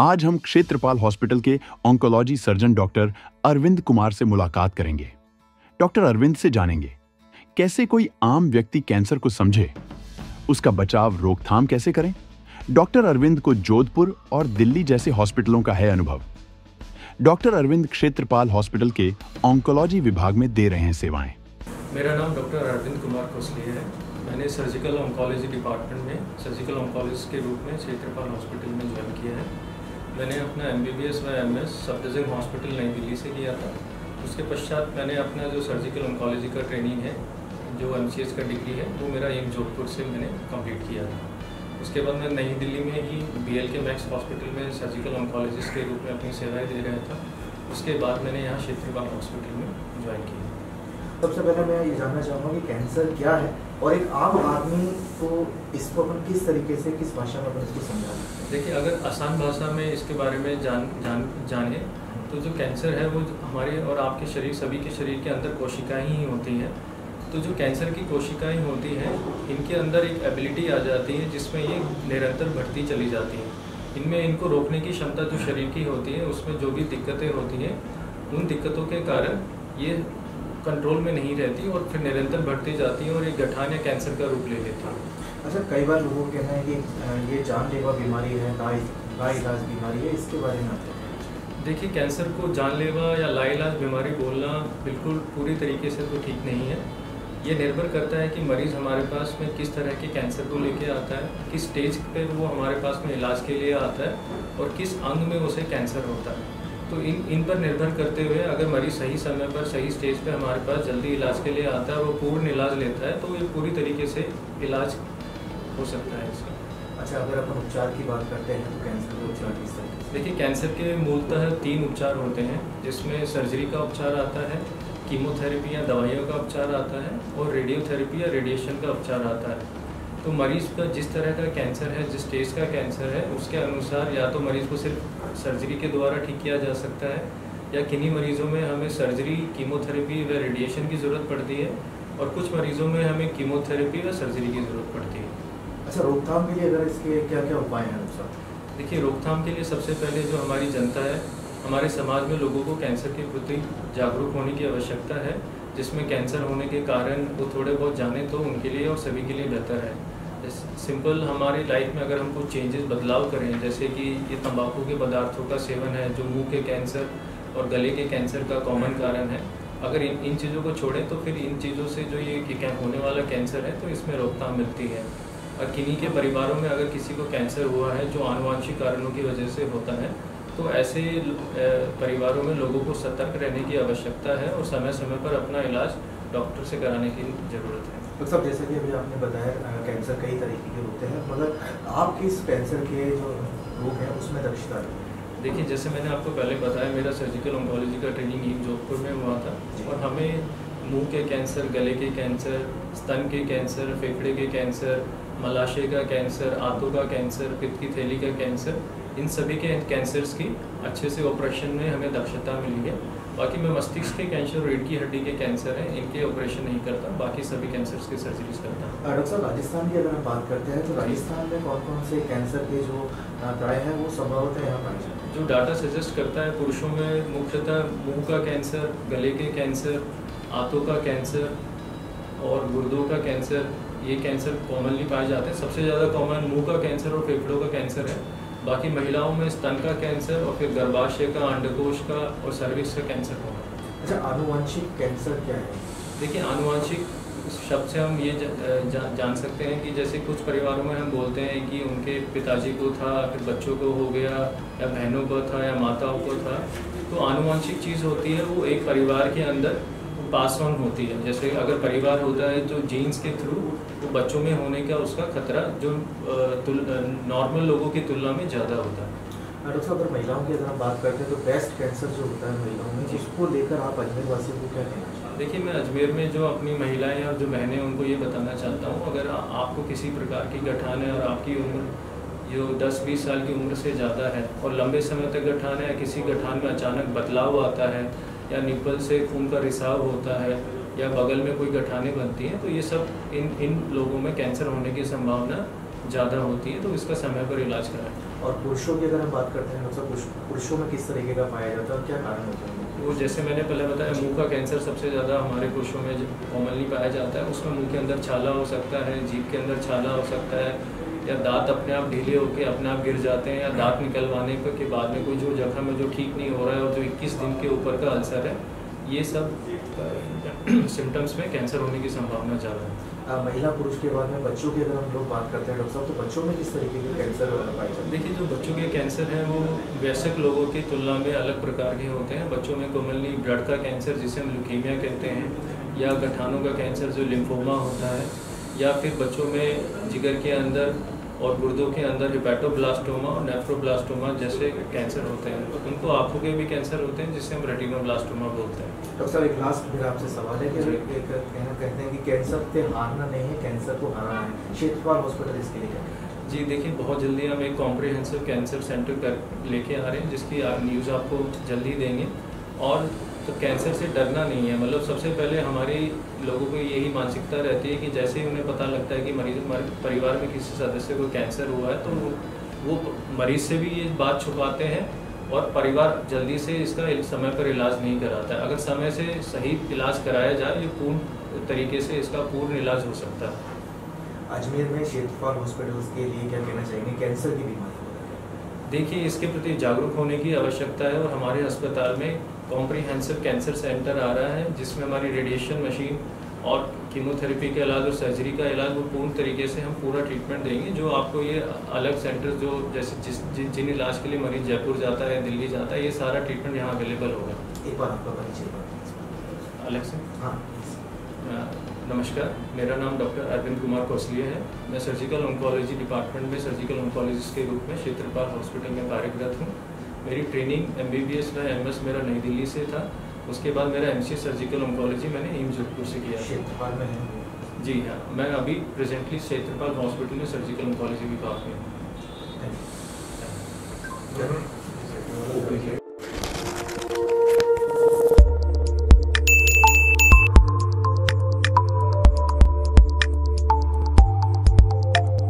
आज हम क्षेत्रपाल हॉस्पिटल के oncology surgeon doctor Arvind Kumar से मुलाकात करेंगे। डॉक्टर अरविंद से जानेंगे कैसे कोई आम व्यक्ति कैंसर को समझे, उसका बचाव रोकथाम कैसे करें। डॉक्टर अरविंद को जोधपुर और दिल्ली जैसे हॉस्पिटलों का है अनुभव। डॉक्टर अरविंद क्षेत्रपाल हॉस्पिटल के ऑन्कोलॉजी विभाग में दे रहे हैं सेवाएं। मेरा नाम डॉक्टर अरविंद कुमार कौशल्या है। मैंने सर्जिकल ऑन्कोलॉजी डिपार्टमेंट में सर्जिकल ऑन्कोलॉजिस्ट के रूप में क्षेत्रपाल हॉस्पिटल में ज्वाइन किया है। मैंने अपना MBBS/MS सफदरजंग हॉस्पिटल नई दिल्ली से किया था। उसके पश्चात मैंने अपना जो सर्जिकल ऑन्कोलॉजी का ट्रेनिंग है, जो MCH का डिग्री है, वो मेरा AIIMS जोधपुर से मैंने कंप्लीट किया था। उसके बाद मैं नई दिल्ली में ही BK मैक्स हॉस्पिटल में सर्जिकल ऑन्कोलॉजिस्ट के रूप में अपनी सेवाएँ दे रहा था। उसके बाद मैंने यहाँ क्षेत्रपाल हॉस्पिटल में ज्वाइन किया। सबसे पहले मैं ये जानना चाहूँगा कि कैंसर क्या है और एक आम आदमी को इसको अपन किस तरीके से, किस भाषा में अपन इसको समझा सकते हैं। देखिए, अगर आसान भाषा में इसके बारे में जाने तो जो कैंसर है वो हमारे और आपके शरीर, सभी के शरीर के अंदर कोशिकाएं ही होती हैं। तो जो कैंसर की कोशिकाएं होती हैं, इनके अंदर एक एबिलिटी आ जाती है जिसमें ये निरंतर बढ़ती चली जाती है। इनमें इनको रोकने की क्षमता जो शरीर की होती है, उसमें जो भी दिक्कतें होती हैं, उन दिक्कतों के कारण ये कंट्रोल में नहीं रहती और फिर निरंतर बढ़ती जाती है और एक गठान या कैंसर का रूप ले लेती है। अच्छा, कई बार लोगों को कहना है कि ये जानलेवा बीमारी है, लाइलाज बीमारी है, इसके बारे में आते हैं। देखिए, कैंसर को जानलेवा या लाइलाज बीमारी बोलना बिल्कुल पूरी तरीके से तो ठीक नहीं है। ये निर्भर करता है कि मरीज़ हमारे पास में किस तरह के कैंसर को लेके आता है, किस स्टेज पे वो हमारे पास में इलाज के लिए आता है और किस अंग में उसे कैंसर होता है। तो इन पर निर्भर करते हुए अगर मरीज सही समय पर, सही स्टेज पे हमारे पास जल्दी इलाज के लिए आता है, वो पूर्ण इलाज लेता है, तो ये पूरी तरीके से इलाज हो सकता है इसका। अच्छा, अगर अपन उपचार की बात करते हैं तो कैंसर का उपचार किस तरह? देखिए, कैंसर के मूलतः 3 उपचार होते हैं, जिसमें सर्जरी का उपचार आता है, कीमोथेरेपी या दवाइयों का उपचार आता है और रेडियोथेरेपी या रेडिएशन का उपचार आता है। तो मरीज़ का जिस तरह का कैंसर है, जिस स्टेज का कैंसर है, उसके अनुसार या तो मरीज़ को सिर्फ सर्जरी के द्वारा ठीक किया जा सकता है या किन्हीं मरीज़ों में हमें सर्जरी, कीमोथेरेपी व रेडिएशन की ज़रूरत पड़ती है और कुछ मरीज़ों में हमें कीमोथेरेपी व सर्जरी की ज़रूरत पड़ती है। अच्छा, रोकथाम के लिए अगर इसके क्या क्या उपाय हैं सर? देखिए, रोकथाम के लिए सबसे पहले जो हमारी जनता है, हमारे समाज में लोगों को कैंसर के प्रति जागरूक होने की आवश्यकता है, जिसमें कैंसर होने के कारण वो थोड़े बहुत जाने तो उनके लिए और सभी के लिए बेहतर है। सिंपल हमारी लाइफ में अगर हम कुछ चेंजेस, बदलाव करें, जैसे कि ये तंबाकू के पदार्थों का सेवन है जो मुंह के कैंसर और गले के कैंसर का कॉमन कारण है, अगर इन चीज़ों को छोड़ें तो फिर इन चीज़ों से जो ये होने वाला कैंसर है, तो इसमें रोकथाम मिलती है। और किन्हीं के परिवारों में अगर किसी को कैंसर हुआ है जो आनुवंशिक कारणों की वजह से होता है, तो ऐसे परिवारों में लोगों को सतर्क रहने की आवश्यकता है और समय समय पर अपना इलाज डॉक्टर से कराने की ज़रूरत है। तो सब जैसे कि अभी आपने बताया, कैंसर कई तरीके के होते हैं, मगर आपके इस कैंसर के जो रोग हैं उसमें दक्षता? देखिए, जैसे मैंने आपको पहले बताया, मेरा सर्जिकल ऑन्कोलॉजी का ट्रेनिंग ही जोधपुर में हुआ था और हमें मुँह के कैंसर, गले के कैंसर, स्तन के कैंसर, फेफड़े के कैंसर, मलाशय का कैंसर, आंतों का कैंसर, पित्त की थैली का कैंसर, इन सभी के कैंसर्स की अच्छे से ऑपरेशन में हमें दक्षता मिली है। बाकी मैं मस्तिष्क के कैंसर, रीढ़ की हड्डी के कैंसर हैं, इनके ऑपरेशन नहीं करता, बाकी सभी कैंसर्स की सर्जरीज करता हूँ। डॉक्टर साहब, राजस्थान की अगर हम बात करते हैं तो राजस्थान में कौन कौन से कैंसर के जो प्राय हैं वो संभवतः यहाँ पाए जाते हैं? जो डाटा सजेस्ट करता है, पुरुषों में मुख्यतः मुँह का कैंसर, गले के कैंसर, आंतों का कैंसर और गुर्दों का कैंसर, ये कैंसर कॉमनली पाए जाते हैं। सबसे ज़्यादा कॉमन मुँह का कैंसर और फेफड़ों का कैंसर है। बाकी महिलाओं में स्तन का कैंसर और फिर गर्भाशय का, अंडकोश का और सर्विक्स का कैंसर होगा। अच्छा, आनुवंशिक कैंसर क्या है? देखिए, आनुवंशिक शब्द से हम ये जान सकते हैं कि जैसे कुछ परिवारों में हम बोलते हैं कि उनके पिताजी को था, फिर बच्चों को हो गया, या बहनों को था, या माताओं को था। तो आनुवंशिक चीज़ होती है वो एक परिवार के अंदर पास ऑन होती है। जैसे अगर परिवार होता है जो जीन्स के थ्रू, तो बच्चों में होने का उसका खतरा जो नॉर्मल लोगों की तुलना में ज़्यादा होता है। डॉक्टर साहब, अगर महिलाओं की अगर हम बात करते हैं तो ब्रेस्ट कैंसर जो होता है महिलाओं में, जिसको लेकर आप अजमेर वासियों को क्या कहना चाहिए? देखिए, मैं अजमेर में जो अपनी महिलाएं और जो बहनें, उनको ये बताना चाहता हूँ, अगर आपको किसी प्रकार की गठान है और आपकी उम्र जो 10-20 साल की उम्र से ज़्यादा है और लंबे समय तक गठान है, किसी गठान में अचानक बदलाव आता है या निप्पल से खून का रिसाव होता है या बगल में कोई गठाने बनती हैं, तो ये सब इन लोगों में कैंसर होने की संभावना ज़्यादा होती है। तो इसका समय पर इलाज कराएं। और पुरुषों की अगर हम बात करते हैं मतलब पुरुषों में किस तरीके का पाया जाता है और क्या कारण होता है? वो जैसे मैंने पहले बताया, मुंह का कैंसर सबसे ज़्यादा हमारे पुरुषों में कॉमनली पाया जाता है। उसमें मुंह के अंदर छाला हो सकता है, जीभ के अंदर छाला हो सकता है, या दांत अपने आप ढीले होकर अपने आप गिर जाते हैं, या दांत निकलवाने के बाद में कोई जो जख्म है जो ठीक नहीं हो रहा है और जो 21 दिन के ऊपर का अल्सर है, ये सब सिम्टम्स में कैंसर होने की संभावना ज़्यादा है। महिला पुरुष के बाद में बच्चों की अगर हम लोग बात करते हैं डॉक्टर साहब, तो बच्चों में किस तरीके के कैंसर पाए जाते हैं? देखिए, जो बच्चों के कैंसर हैं वो वयस्क लोगों की तुलना में अलग प्रकार के होते हैं। बच्चों में कॉमनली ब्लड का कैंसर जिसे हम ल्यूकेमिया कहते हैं, या गठानों का कैंसर जो लिम्फोमा होता है, या फिर बच्चों में जिगर के अंदर और गुर्दों के अंदर हेपेटोब्लास्टोमा और नेफ्रोब्लास्टोमा जैसे कैंसर होते हैं। तो उनको आंखों के भी कैंसर होते हैं जिसे हम रेटिनोब्लास्टोमा बोलते हैं। डॉक्टर साहब, एक लास्ट मेरा आपसे सवाल है कि कहते हैं कि कैंसर से हारना नहीं है, कैंसर को हराना है, क्षेत्रपाल हॉस्पिटल इसके लिए जी देखिए, बहुत जल्दी हम एक कॉम्प्रिहेंसिव कैंसर सेंटर लेके आ रहे हैं जिसकी न्यूज़ आपको जल्दी देंगे। और तो कैंसर से डरना नहीं है, मतलब सबसे पहले हमारे लोगों को यही मानसिकता रहती है कि जैसे ही उन्हें पता लगता है कि मरीज हमारे परिवार में किसी सदस्य को कैंसर हुआ है, तो वो मरीज से भी ये बात छुपाते हैं और परिवार जल्दी से इसका समय पर इलाज नहीं कराता है। अगर समय से सही इलाज कराया जाए, ये पूर्ण तरीके से इसका पूर्ण इलाज हो सकता है। अजमेर में क्षेत्रपाल हॉस्पिटल के लिए क्या कहना चाहेंगे कैंसर की बीमारी? देखिए, इसके प्रति जागरूक होने की आवश्यकता है और हमारे अस्पताल में कॉम्प्रिहेंसिव कैंसर सेंटर आ रहा है जिसमें हमारी रेडिएशन मशीन और कीमोथेरेपी का इलाज और सर्जरी का इलाज वो पूर्ण तरीके से हम पूरा ट्रीटमेंट देंगे। जो आपको ये अलग सेंटर जो जैसे जिन इलाज के लिए मरीज जयपुर जाता है, दिल्ली जाता है, ये सारा ट्रीटमेंट यहाँ अवेलेबल होगा। एक बार आपका परिचय अलग से। हाँ, नमस्कार, मेरा नाम डॉक्टर अरविंद कुमार कौशल्य है। मैं सर्जिकल ओंकोलॉजी डिपार्टमेंट में सर्जिकल ओंकोलॉजिस्ट के रूप में क्षेत्रपाल हॉस्पिटल में कार्यरत हूँ। मेरी ट्रेनिंग MBBS में MS मेरा नई दिल्ली से था। उसके बाद मेरा MCA सर्जिकल ओंकोलॉजी मैंने AIIMS जोधपुर से किया। क्षेत्रपाल में है जी? हाँ, मैं अभी प्रेजेंटली क्षेत्रपाल हॉस्पिटल में सर्जिकल ओंकोलॉजी विभाग में।